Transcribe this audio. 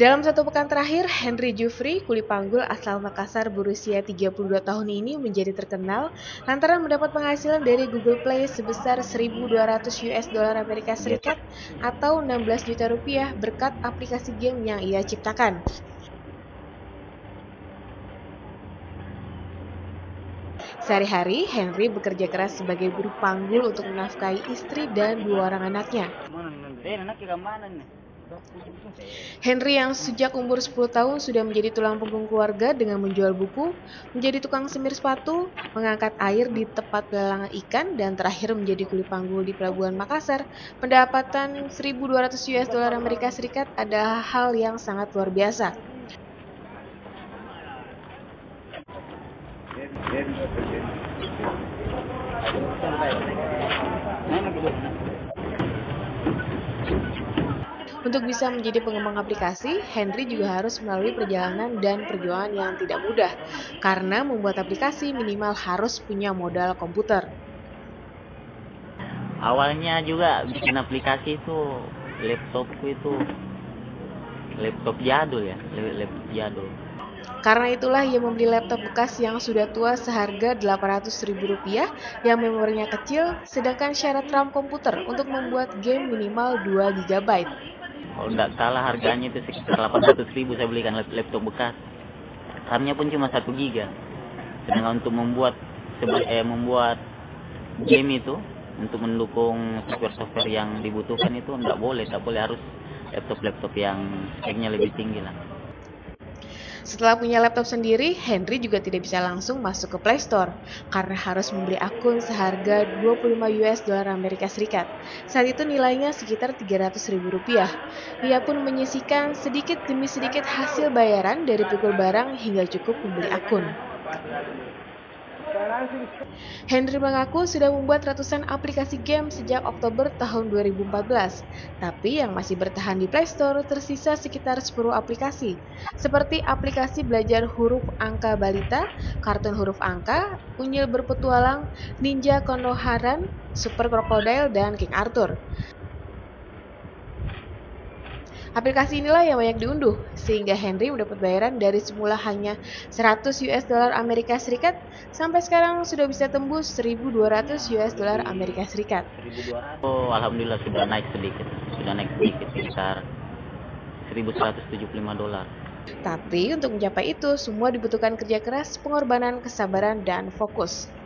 Dalam satu pekan terakhir, Henry Jufri, kuli panggul asal Makassar berusia 32 tahun ini menjadi terkenal lantaran mendapat penghasilan dari Google Play sebesar 1.200 US dollar Amerika Serikat atau 16 juta rupiah berkat aplikasi game yang ia ciptakan. Sehari-hari, Henry bekerja keras sebagai buruh panggul untuk menafkahi istri dan 2 orang anaknya. Henry yang sejak umur 10 tahun sudah menjadi tulang punggung keluarga dengan menjual buku, menjadi tukang semir sepatu, mengangkat air di tempat pelelangan ikan, dan terakhir menjadi kuli panggul di Pelabuhan Makassar. Pendapatan 1.200 US dolar Amerika Serikat adalah hal yang sangat luar biasa. Untuk bisa menjadi pengembang aplikasi, Henry juga harus melalui perjalanan dan perjuangan yang tidak mudah, karena membuat aplikasi minimal harus punya modal komputer. Awalnya juga bikin aplikasi itu laptopku itu laptop jadul ya, laptop jadul. Karena itulah ia membeli laptop bekas yang sudah tua seharga Rp800.000 yang memorinya kecil, sedangkan syarat RAM komputer untuk membuat game minimal 2 GB. Kalau nggak salah harganya itu sekitar Rp800.000 saya belikan laptop bekas. RAM-nya pun cuma 1 GB. Sedangkan untuk membuat game itu untuk mendukung software yang dibutuhkan itu nggak boleh, harus laptop yang speknya lebih tinggi lah. Setelah punya laptop sendiri, Henry juga tidak bisa langsung masuk ke Play Store karena harus membeli akun seharga 25 US dolar Amerika Serikat. Saat itu nilainya sekitar Rp300.000. Ia pun menyisihkan sedikit demi sedikit hasil bayaran dari pikul barang hingga cukup membeli akun. Henry mengaku sudah membuat ratusan aplikasi game sejak Oktober tahun 2014, tapi yang masih bertahan di Play Store tersisa sekitar 10 aplikasi, seperti aplikasi belajar huruf angka balita, kartun huruf angka, unyil berpetualang, ninja konoharan, super krokodil, dan King Arthur. Aplikasi inilah yang banyak diunduh, sehingga Henry mendapat bayaran dari semula hanya 100 US dolar Amerika Serikat, sampai sekarang sudah bisa tembus 1.200 US dolar Amerika Serikat. Oh, alhamdulillah sudah naik sedikit, sekitar 1.175 dolar. Tapi untuk mencapai itu, semua dibutuhkan kerja keras, pengorbanan, kesabaran, dan fokus.